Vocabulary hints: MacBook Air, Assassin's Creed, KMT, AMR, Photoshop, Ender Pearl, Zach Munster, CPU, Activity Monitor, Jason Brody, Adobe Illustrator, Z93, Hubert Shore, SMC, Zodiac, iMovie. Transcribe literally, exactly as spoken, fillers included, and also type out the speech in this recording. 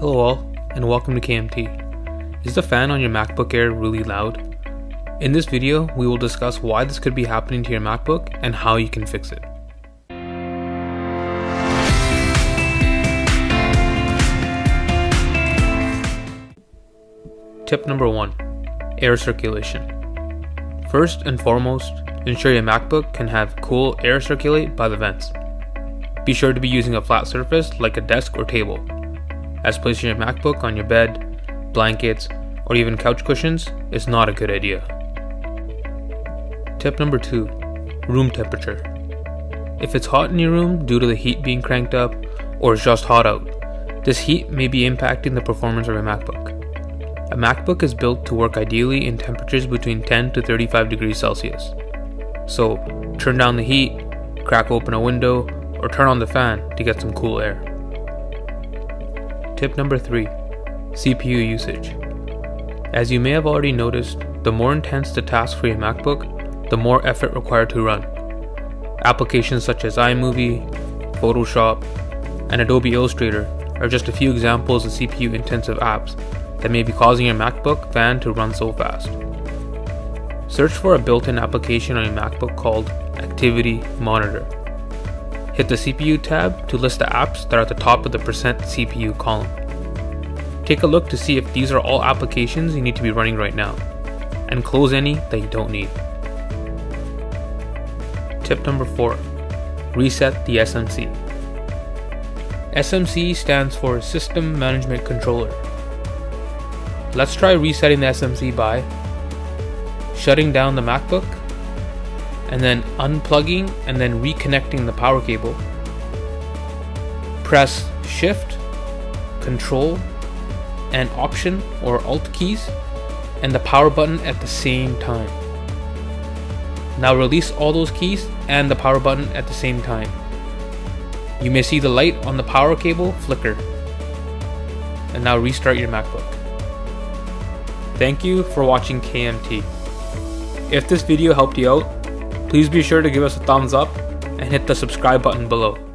Hello all, and welcome to K M T. Is the fan on your MacBook Air really loud? In this video, we will discuss why this could be happening to your MacBook and how you can fix it. Tip number one, air circulation. First and foremost, ensure your MacBook can have cool air circulate by the vents. Be sure to be using a flat surface like a desk or table, as placing your MacBook on your bed, blankets, or even couch cushions is not a good idea. Tip number two, room temperature. If it's hot in your room due to the heat being cranked up, or it's just hot out, this heat may be impacting the performance of your MacBook. A MacBook is built to work ideally in temperatures between ten to thirty-five degrees Celsius. So turn down the heat, crack open a window, or turn on the fan to get some cool air. Tip number three, C P U usage. As you may have already noticed, the more intense the task for your MacBook, the more effort required to run. Applications such as iMovie, Photoshop, and Adobe Illustrator are just a few examples of C P U-intensive apps that may be causing your MacBook fan to run so fast. Search for a built-in application on your MacBook called Activity Monitor. Hit the C P U tab to list the apps that are at the top of the percent C P U column. Take a look to see if these are all applications you need to be running right now, and close any that you don't need. Tip number four, reset the S M C. S M C stands for System Management Controller. Let's try resetting the S M C by shutting down the MacBook, and then unplugging and then reconnecting the power cable. Press Shift, Control, and Option or Alt keys, and the power button at the same time. Now release all those keys and the power button at the same time. You may see the light on the power cable flicker. And now restart your MacBook. Thank you for watching K M T. If this video helped you out, please be sure to give us a thumbs up and hit the subscribe button below.